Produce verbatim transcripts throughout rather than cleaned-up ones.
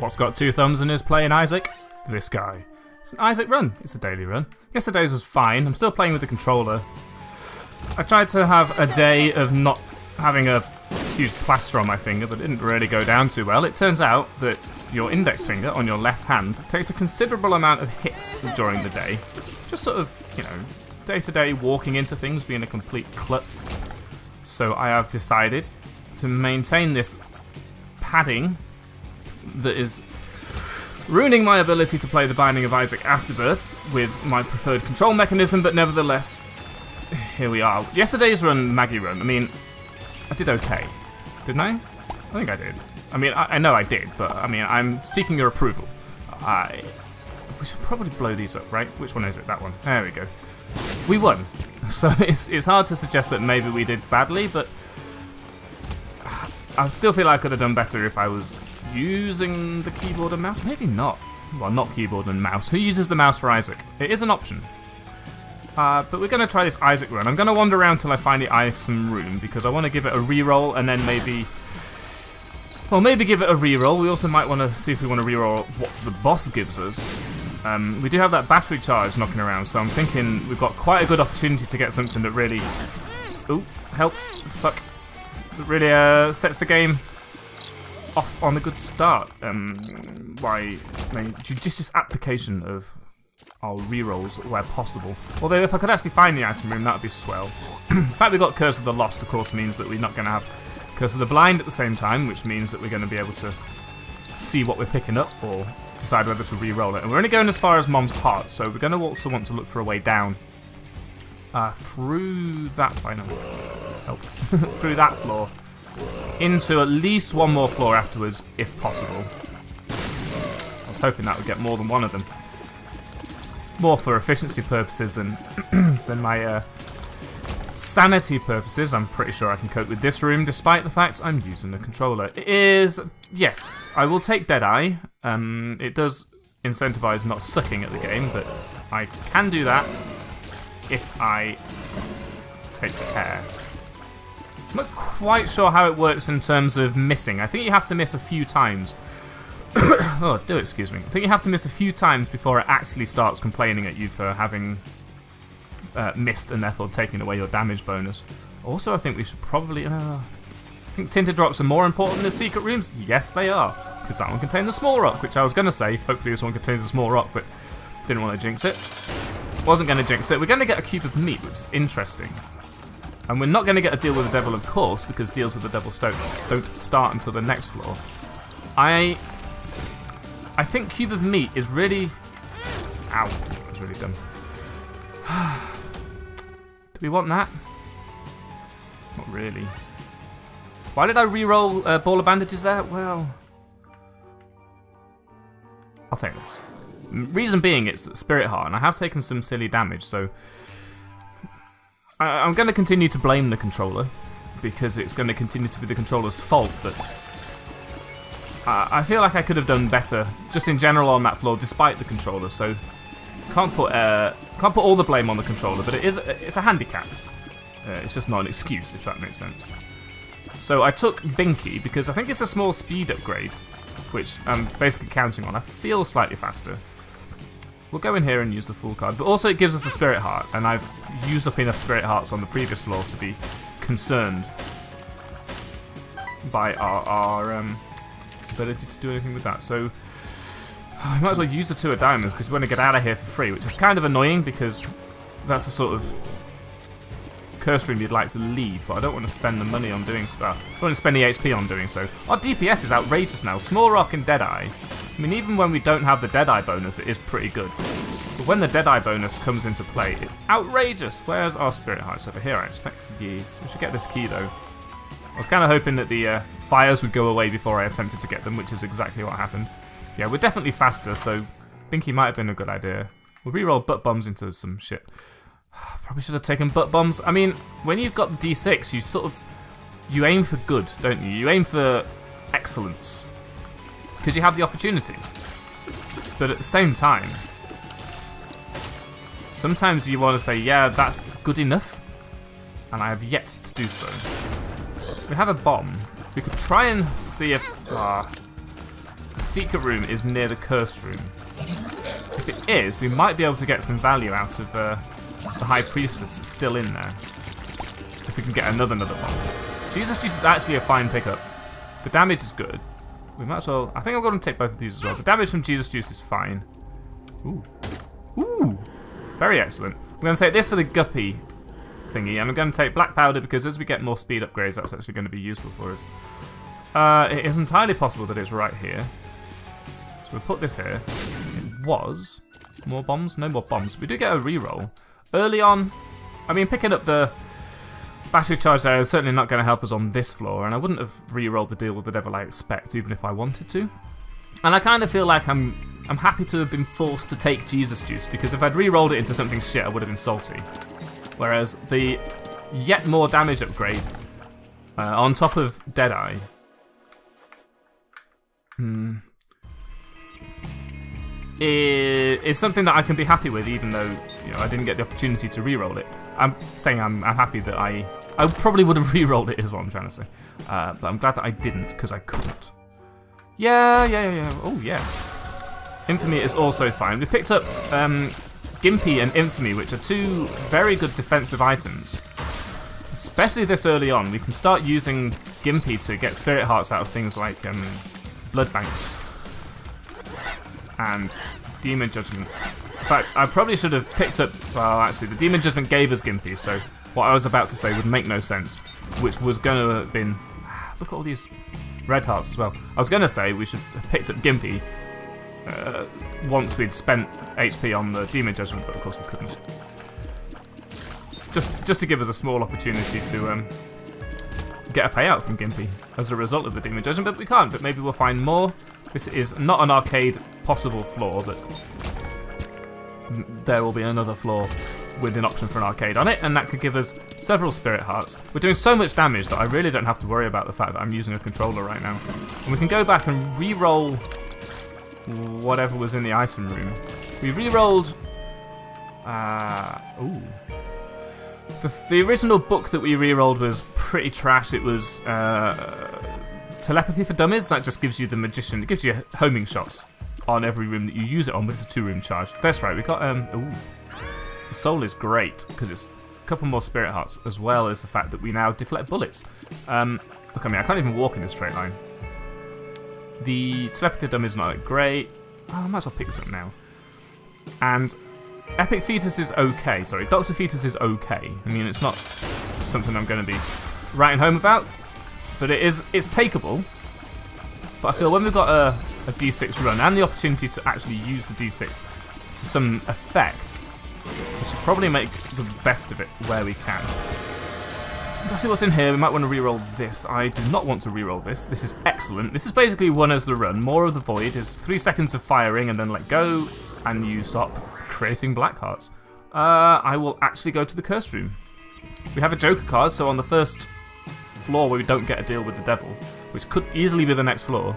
What's got two thumbs and is playing Isaac? This guy. It's an Isaac run. It's a daily run. Yesterday's was fine. I'm still playing with the controller. I tried to have a day of not having a huge plaster on my finger, but it didn't really go down too well. It turns out that your index finger on your left hand takes a considerable amount of hits during the day. Just sort of, you know, day-to-day walking into things, being a complete klutz. So I have decided to maintain this padding that is ruining my ability to play The Binding of Isaac Afterbirth with my preferred control mechanism, but nevertheless, here we are. Yesterday's run, Maggie run, I mean, I did okay, didn't I? I think I did. I mean, I, I know I did, but I mean, I'm seeking your approval. I, we should probably blow these up, right? Which one is it? That one. There we go. We won. So it's, it's hard to suggest that maybe we did badly, but I still feel I could have done better if I was using the keyboard and mouse. Maybe not. Well, not keyboard and mouse. Who uses the mouse for Isaac? It is an option. Uh, but we're going to try this Isaac run. I'm going to wander around till I find the Isaac room because I want to give it a reroll and then maybe... Well, maybe give it a reroll. We also might want to see if we want to reroll what the boss gives us. Um, we do have that battery charge knocking around, so I'm thinking we've got quite a good opportunity to get something that really... Oh, help. Fuck. That really uh, sets the game off on a good start um, by my judicious application of our rerolls where possible. Although if I could actually find the item room, that would be swell. In fact, we got Curse of the Lost, of course, means that we're not going to have Curse of the Blind at the same time, which means that we're going to be able to see what we're picking up or decide whether to reroll it. And we're only going as far as Mom's Heart, so we're going to also want to look for a way down uh, through that final help through that floor into at least one more floor afterwards, if possible. I was hoping that would get more than one of them. More for efficiency purposes than than my uh, sanity purposes. I'm pretty sure I can cope with this room, despite the fact I'm using the controller. It is... Yes, I will take Deadeye. Um, it does incentivize not sucking at the game, but I can do that if I take care. I'm not quite sure how it works in terms of missing. I think you have to miss a few times. Oh, do excuse me. I think you have to miss a few times before it actually starts complaining at you for having uh, missed and therefore taking away your damage bonus. Also, I think we should probably... Uh, I think tinted rocks are more important than secret rooms. Yes, they are, because that one contained the small rock, which I was going to say. Hopefully this one contains the small rock, but didn't want to jinx it. Wasn't going to jinx it. We're going to get a cube of meat, which is interesting. And we're not going to get a deal with the devil, of course, because deals with the devil don't start until the next floor. I... I think Cube of Meat is really... Ow, that was really dumb. Do we want that? Not really. Why did I reroll uh, Ball of Bandages there? Well... I'll take this. Reason being, it's Spirit Heart, and I have taken some silly damage, so... I I'm going to continue to blame the controller, because it's going to continue to be the controller's fault, but... Uh, I feel like I could have done better, just in general on that floor, despite the controller. So can't put uh, can't put all the blame on the controller, but it is it's a handicap. Uh, it's just not an excuse, if that makes sense. So I took Binky because I think it's a small speed upgrade, which I'm basically counting on. I feel slightly faster. We'll go in here and use the full card, but also it gives us a Spirit Heart, and I've used up enough Spirit Hearts on the previous floor to be concerned by our our. Um, ability to do anything with that, so I might as well use the Two of Diamonds because we want to get out of here for free, which is kind of annoying because that's the sort of curse room you'd like to leave, but I don't want to spend the money on doing so. I don't want to spend the H P on doing so. Our D P S is outrageous now. Small Rock and Deadeye. I mean, even when we don't have the Deadeye bonus, it is pretty good. But when the Deadeye bonus comes into play, it's outrageous. Where's our Spirit Hearts? Over here, I expect. Yes. We should get this key, though. I was kind of hoping that the uh, fires would go away before I attempted to get them, which is exactly what happened. Yeah, we're definitely faster, so Binky might have been a good idea. We'll reroll Butt Bombs into some shit. Probably should have taken Butt Bombs. I mean, when you've got D six, you sort of... You aim for good, don't you? You aim for excellence. Because you have the opportunity. But at the same time... Sometimes you want to say, yeah, that's good enough. And I have yet to do so. We have a bomb. We could try and see if... Ah, the secret room is near the cursed room. If it is, we might be able to get some value out of uh, the High Priestess that's still in there. If we can get another another one. Jesus Juice is actually a fine pickup. The damage is good. We might as well... I think I'm going to take both of these as well. The damage from Jesus Juice is fine. Ooh. Ooh. Very excellent. I'm going to take this for the guppy thingy, and I'm going to take Black Powder because as we get more speed upgrades, that's actually going to be useful for us. Uh, it is entirely possible that it's right here. So we'll put this here. It was... More bombs? No more bombs. We do get a reroll. Early on... I mean, picking up the... Battery charge there is certainly not going to help us on this floor, and I wouldn't have re-rolled the deal with the devil I expect, even if I wanted to. And I kind of feel like I'm I'm happy to have been forced to take Jesus Juice, because if I'd re-rolled it into something shit, I would have been salty. Whereas the yet more damage upgrade uh, on top of Deadeye... Hmm... is something that I can be happy with, even though you know I didn't get the opportunity to re-roll it. I'm saying I'm, I'm happy that I... I probably would have re-rolled it, is what I'm trying to say. Uh, but I'm glad that I didn't, because I couldn't. Yeah, yeah, yeah, oh yeah. Infamy is also fine. We picked up um, Gimpy and Infamy, which are two very good defensive items. Especially this early on. We can start using Gimpy to get Spirit Hearts out of things like um, Blood Banks and Demon Judgments. In fact, I probably should have picked up... Well, actually, the Demon Judgment gave us Gimpy, so what I was about to say would make no sense, which was going to have been... Look at all these red hearts as well. I was going to say we should have picked up Gimpy uh, once we'd spent H P on the Demon Judgment, but of course we couldn't. Just, just to give us a small opportunity to um, get a payout from Gimpy as a result of the Demon Judgment, but we can't, but maybe we'll find more. This is not an arcade possible floor, but... there will be another floor with an option for an arcade on it, and that could give us several Spirit Hearts. We're doing so much damage that I really don't have to worry about the fact that I'm using a controller right now. And we can go back and re-roll whatever was in the item room. We re-rolled... Uh, ooh. The, the original book that we re-rolled was pretty trash. It was uh, Telepathy for Dummies. That just gives you the magician. It gives you homing shots on every room that you use it on, but it's a two-room charge. That's right, we got, um, ooh. The soul is great, because it's a couple more Spirit Hearts, as well as the fact that we now deflect bullets. Um, look, I mean, I can't even walk in a straight line. The Telepathy Dummy is not that great. Oh, I might as well pick this up now. And Epic Fetus is okay, sorry, Doctor Fetus is okay. I mean, it's not something I'm going to be writing home about, but it is, it's takeable. But I feel when we've got a... a D six run, and the opportunity to actually use the D six to some effect, we should probably make the best of it where we can. Let's see what's in here. We might want to re-roll this. I do not want to re-roll this. This is excellent. This is basically one as the run. More of the Void is three seconds of firing and then let go, and you stop creating black hearts. Uh, I will actually go to the Curse Room. We have a Joker card, so on the first floor where we don't get a deal with the devil, which could easily be the next floor,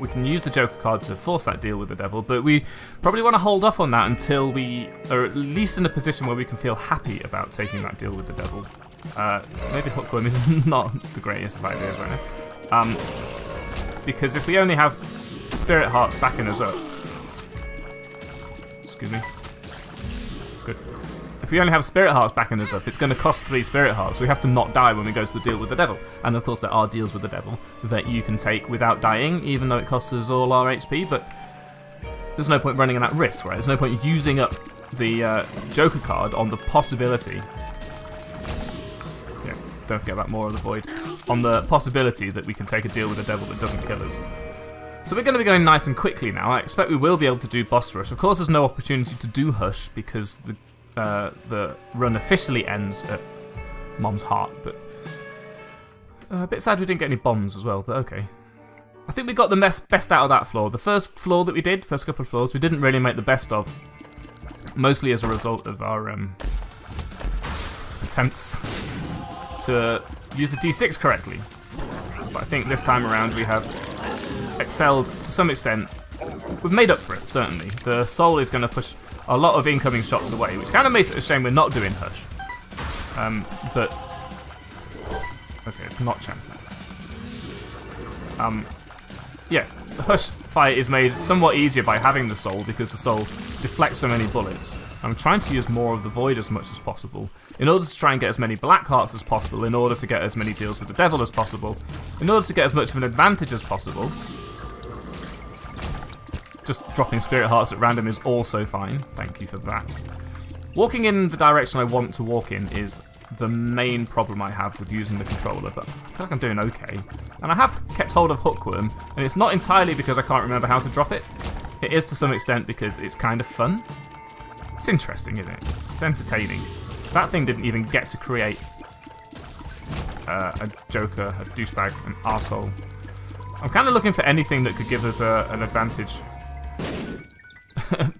we can use the Joker card to force that deal with the devil, but we probably want to hold off on that until we are at least in a position where we can feel happy about taking that deal with the devil. Uh, maybe Hookworm is not the greatest of ideas right now. Um, because if we only have Spirit Hearts backing us up... Excuse me. Good. If we only have Spirit Hearts backing us up, it's going to cost three Spirit Hearts. We have to not die when we go to the deal with the devil. And of course there are deals with the devil that you can take without dying, even though it costs us all our H P, but there's no point running that risk, right? There's no point using up the uh, Joker card on the possibility. Yeah, don't forget about more of the Void. On the possibility that we can take a deal with the devil that doesn't kill us. So we're going to be going nice and quickly now. I expect we will be able to do boss rush. Of course there's no opportunity to do Hush because the Uh, the run officially ends at Mom's Heart, but uh, a bit sad we didn't get any bombs as well, but okay. I think we got the best out of that floor. The first floor that we did, first couple of floors, we didn't really make the best of, mostly as a result of our um, attempts to use the D six correctly. But I think this time around we have excelled to some extent. We've made up for it, certainly. The soul is going to push a lot of incoming shots away, which kind of makes it a shame we're not doing Hush. Um, but... Okay, it's not champion. Um, yeah, Hush fight is made somewhat easier by having the soul, because the soul deflects so many bullets. I'm trying to use more of the void as much as possible, in order to try and get as many black hearts as possible, in order to get as many deals with the devil as possible, in order to get as much of an advantage as possible. Just dropping spirit hearts at random is also fine, thank you for that. Walking in the direction I want to walk in is the main problem I have with using the controller, but I feel like I'm doing okay. And I have kept hold of Hookworm, and it's not entirely because I can't remember how to drop it. It is to some extent because it's kind of fun. It's interesting, isn't it? It's entertaining. That thing didn't even get to create uh, a Joker, a douchebag, an arsehole. I'm kind of looking for anything that could give us a, an advantage.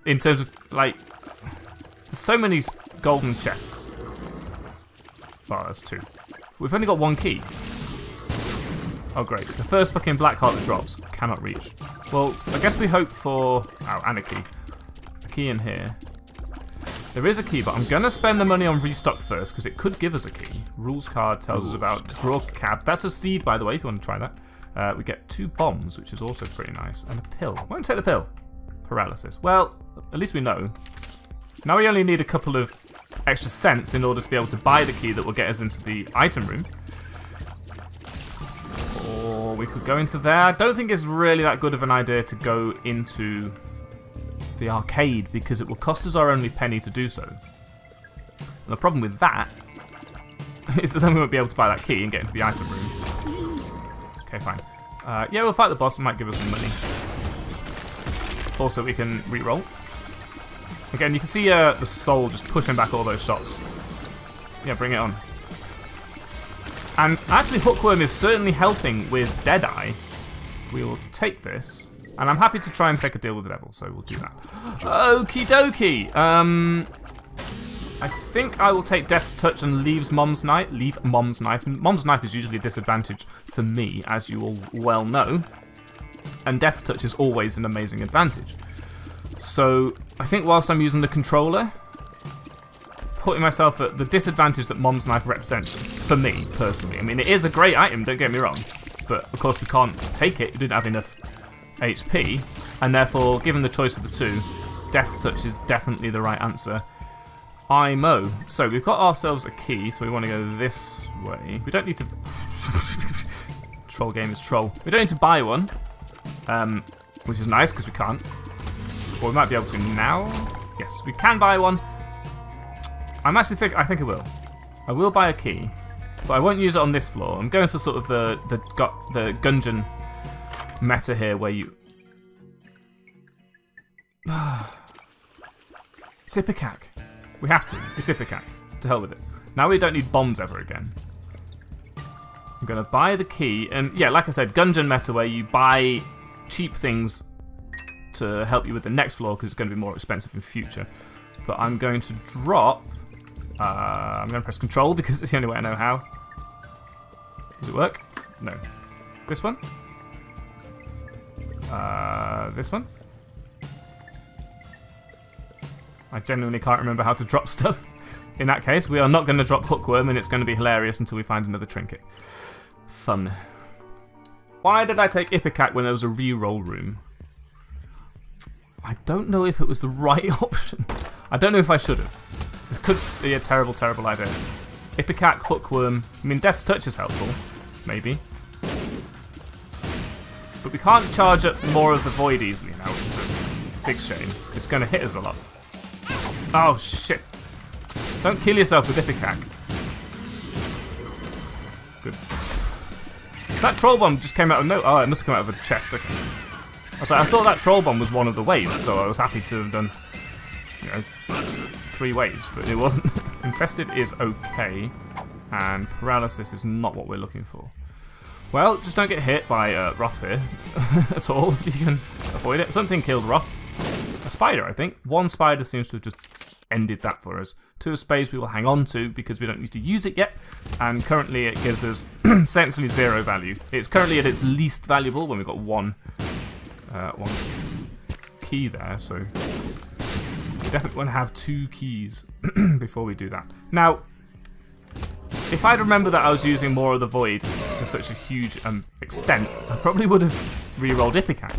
In terms of, like, there's so many golden chests. Well, that's two. We've only got one key. Oh, great. The first fucking black heart that drops. Cannot reach. Well, I guess we hope for... Oh, and a key. A key in here. There is a key, but I'm going to spend the money on restock first, because it could give us a key. Rules card tells Rules us about card. Draw cab. That's a seed, by the way, if you want to try that. Uh, we get two bombs, which is also pretty nice. And a pill. Won't take the pill. Paralysis. Well, at least we know. Now we only need a couple of extra cents in order to be able to buy the key that will get us into the item room. Or we could go into there. I don't think it's really that good of an idea to go into the arcade because it will cost us our only penny to do so. And the problem with that is that then we won't be able to buy that key and get into the item room. Okay, fine. Uh, yeah, we'll fight the boss. It might give us some money. Also, we can re-roll. Again, you can see uh, the soul just pushing back all those shots. Yeah, bring it on. And actually, Hookworm is certainly helping with Deadeye. We will take this. And I'm happy to try and take a deal with the devil, so we'll do that. Okie dokie. Um, I think I will take Death's Touch and leaves Mom's Knife. Leave Mom's Knife. Mom's Knife is usually a disadvantage for me, as you all well know. And Death's Touch is always an amazing advantage. So, I think whilst I'm using the controller, putting myself at the disadvantage that Mom's Knife represents for me, personally. I mean, it is a great item, don't get me wrong. But, of course, we can't take it. We didn't have enough H P. And therefore, given the choice of the two, Death's Touch is definitely the right answer. I M O. So, we've got ourselves a key, so we want to go this way. We don't need to... troll game is troll. We don't need to buy one. Um, which is nice, because we can't. Well, we might be able to now. Yes, we can buy one. I'm actually think I think I will. I will buy a key, but I won't use it on this floor. I'm going for sort of the the got the Gungeon meta here, where you. It's Ipecac. We have to. It's Ipecac. To hell with it. Now we don't need bombs ever again. I'm gonna buy the key, and yeah, like I said, Gungeon meta, where you buy cheap things to help you with the next floor because it's going to be more expensive in future. But I'm going to drop... Uh, I'm going to press control because it's the only way I know how. Does it work? No. This one? Uh, this one? I genuinely can't remember how to drop stuff. In that case, we are not going to drop Hookworm and it's going to be hilarious until we find another trinket. Fun. Why did I take Ipecac when there was a re-roll room? I don't know if it was the right option. I don't know if I should have. This could be a terrible, terrible idea. Ipecac, Hookworm. I mean, Death's Touch is helpful. Maybe. But we can't charge up more of the void easily now, which is a big shame. It's going to hit us a lot. Oh, shit. Don't kill yourself with Ipecac. Good. That troll bomb just came out of no... Oh, it must have come out of a chest. Okay. I was like, I thought that troll bomb was one of the waves, so I was happy to have done, you know, three waves, but it wasn't. Infested is okay, and paralysis is not what we're looking for. Well, just don't get hit by uh, Roth here at all, if you can avoid it. Something killed Roth. A spider, I think. One spider seems to have just ended that for us. Two of spades we will hang on to, because we don't need to use it yet, and currently it gives us essentially zero value. It's currently at its least valuable when we've got one. Uh, one key there, so we definitely want to have two keys before we do that. Now, if I'd remember that I was using more of the void to such a huge um, extent, I probably would have rerolled Ipecac.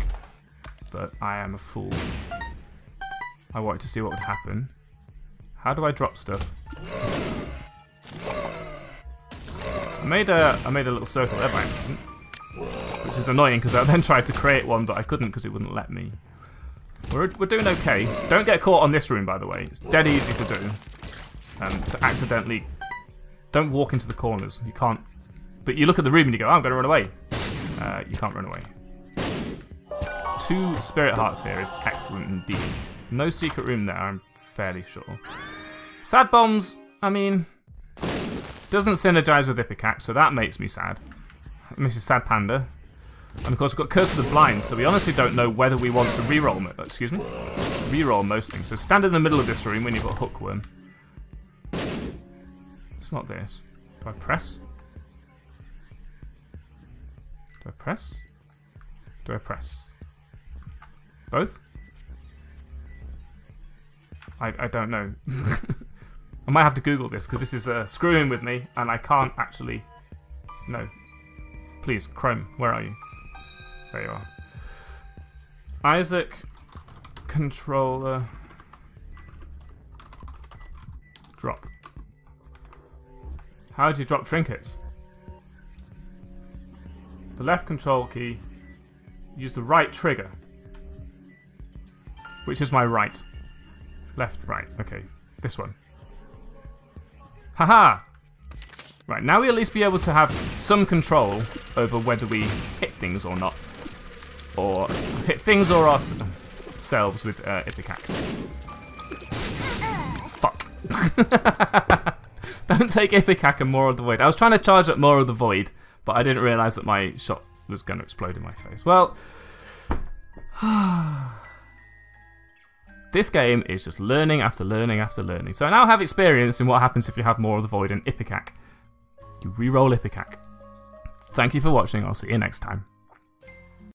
But I am a fool. I wanted to see what would happen. How do I drop stuff? I made a, I made a little circle there by accident. Which is annoying because I then tried to create one, but I couldn't because it wouldn't let me. We're, we're doing okay. Don't get caught on this room, by the way. It's dead easy to do. Um, to accidentally... Don't walk into the corners. You can't... But you look at the room and you go, oh, I'm going to run away. Uh, you can't run away. Two spirit hearts here is excellent indeed. No secret room there, I'm fairly sure. Sad bombs, I mean... Doesn't synergize with Ipecac, so that makes me sad. Missus Sad Panda. And of course we've got Curse of the Blind, so we honestly don't know whether we want to reroll mo excuse me. Reroll most things. So stand in the middle of this room when you've got Hookworm. It's not this. Do I press? Do I press? Do I press? Both? I, I don't know. I might have to Google this, because this is uh, screwing with me, and I can't actually... No. Please, Chrome, where are you? There you are. Isaac controller drop. How do you drop trinkets? The left control key, use the right trigger. Which is my right. Left, right, okay. This one. Haha! Right, now we at least be able to have some control over whether we hit things or not. Or hit things or ourselves with uh, Ipecac. Fuck. Don't take Ipecac and more of the void. I was trying to charge up more of the void, but I didn't realise that my shot was going to explode in my face. Well... This game is just learning after learning after learning. So I now have experience in what happens if you have more of the void in Ipecac. You reroll Ipecac. Thank you for watching. I'll see you next time.